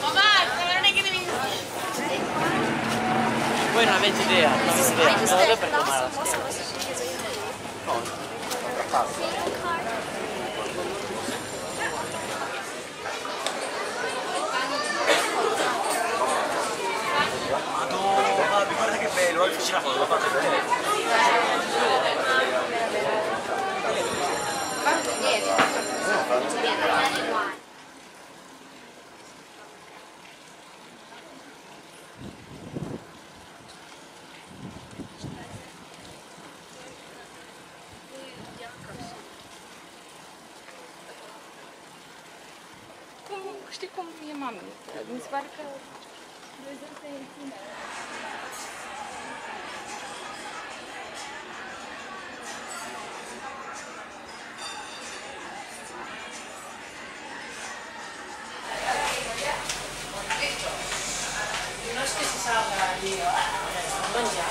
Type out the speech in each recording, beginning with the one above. Ma non è che devi investire. Voi non avete idea, non avete idea, non avete perché male la schiena. Madonna, guarda che bello, oggi c'è la foto, l'ho fatta vedere. Știi cum e mami? Mi se pare că rezultă e bine. Nu știu ce s-a dat eu, mângeam.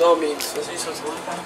No means this is what's going on.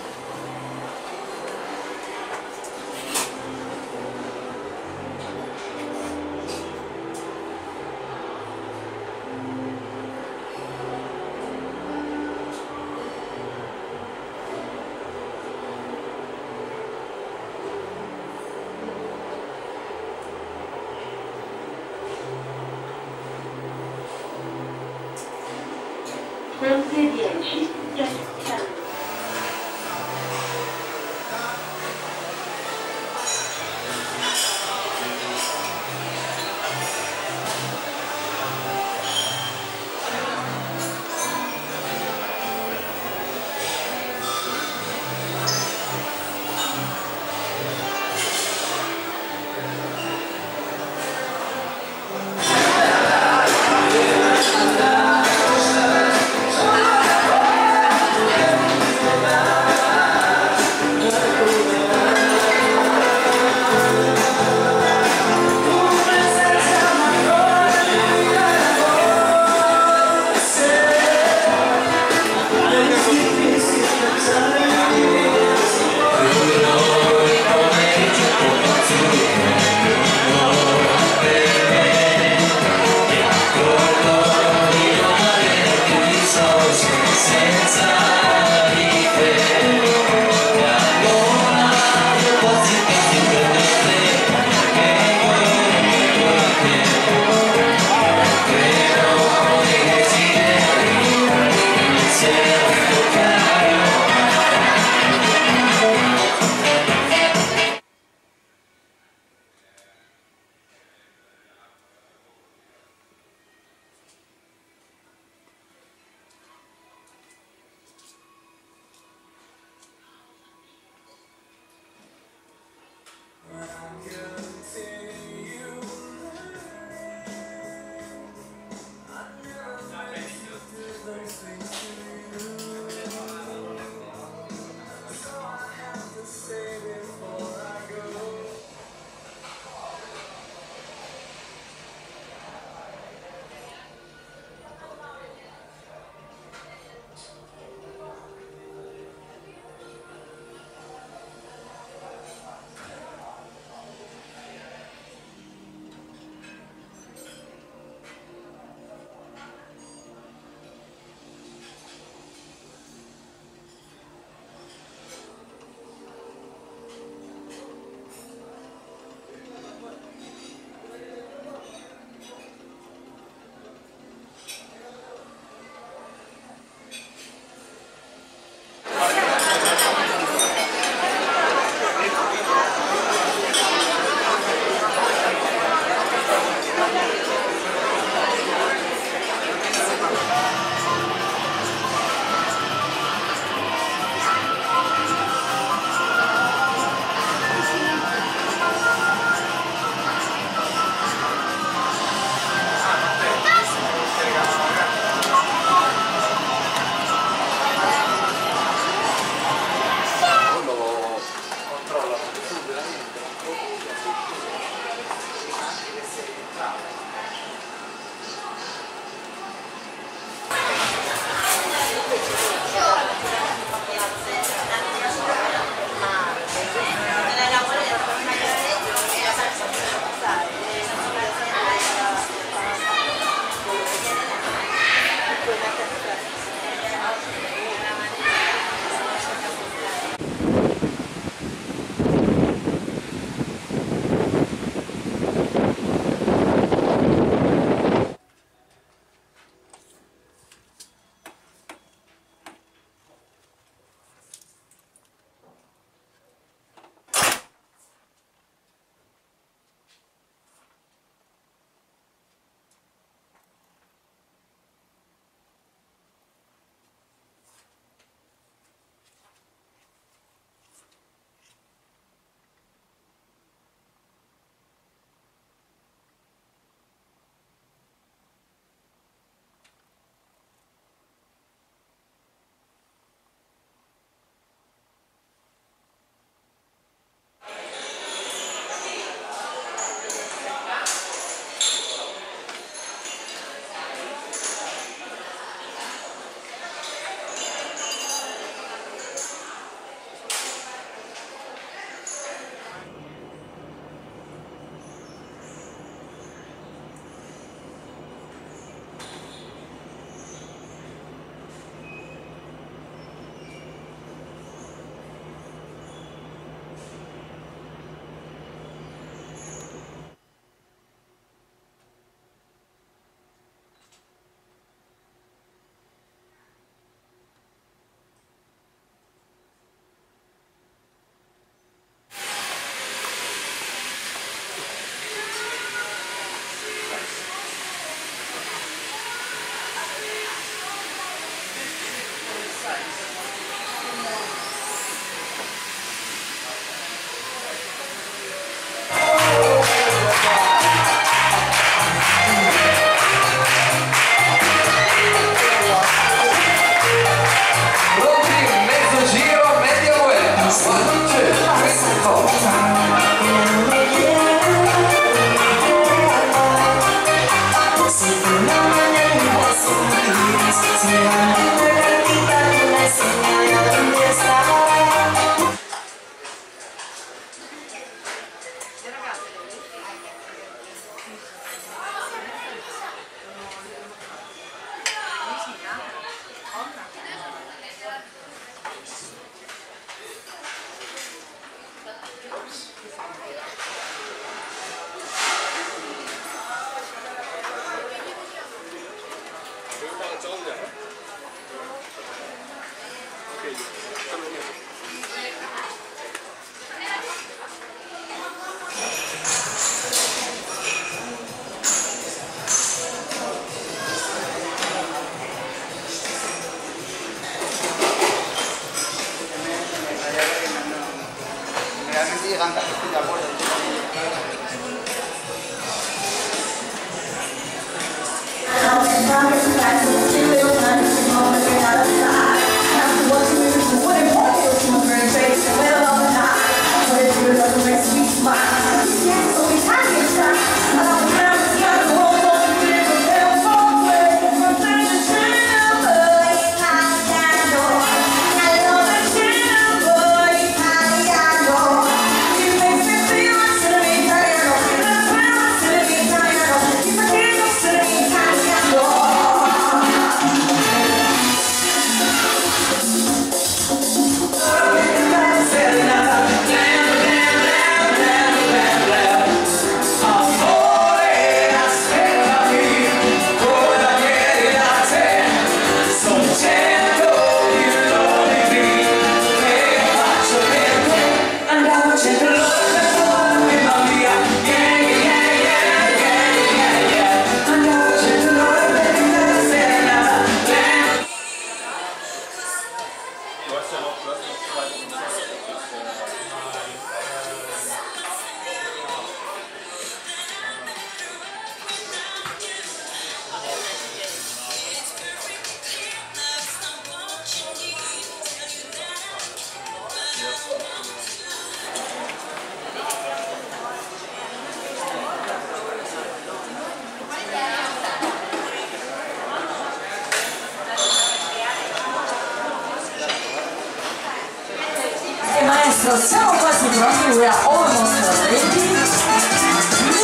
We are almost ready.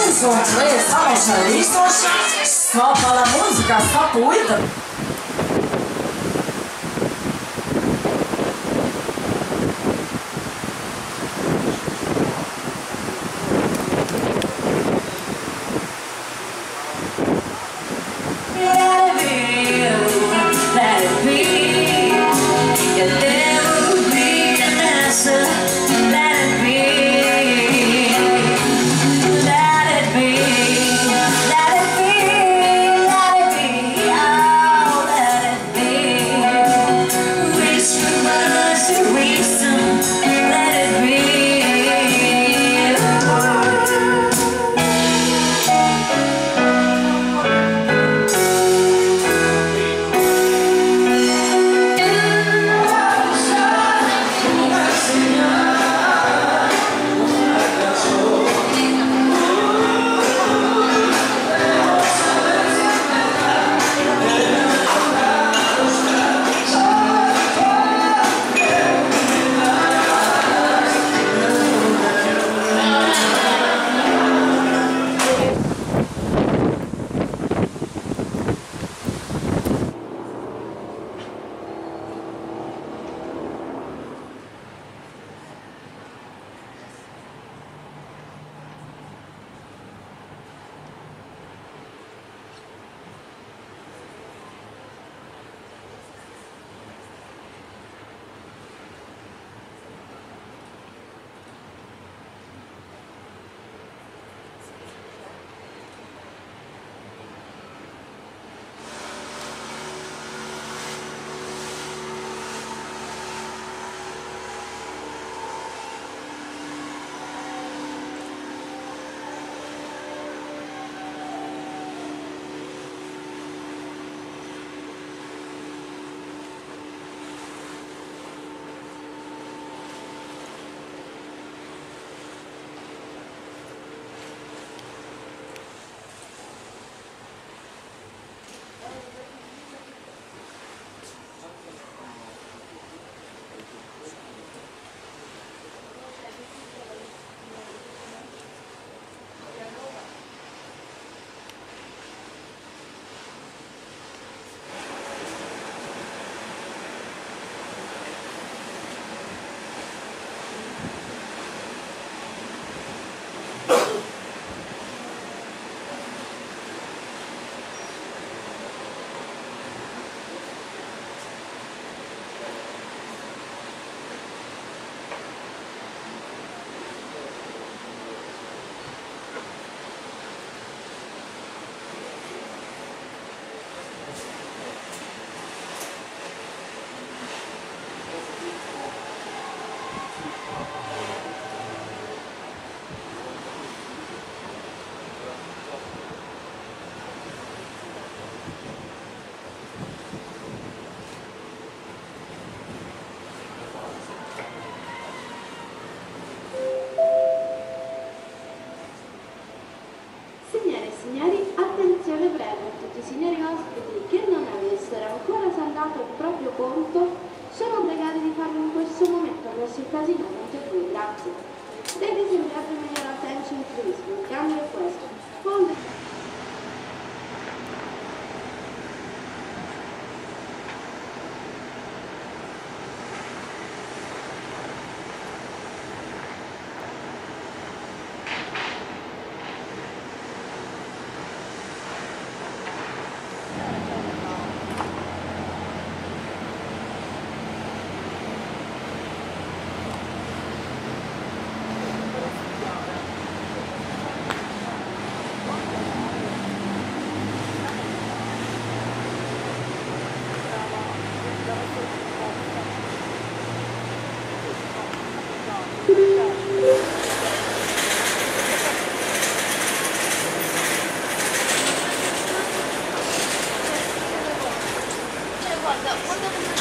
Isso, estamos listos. Só para a música, só poeta. signori ospiti che non avessero ancora saldato il proprio conto sono pregati di farlo in questo momento verso il casino per voi, grazie. Ladies and gentlemen, your attention please, we can request all the... What the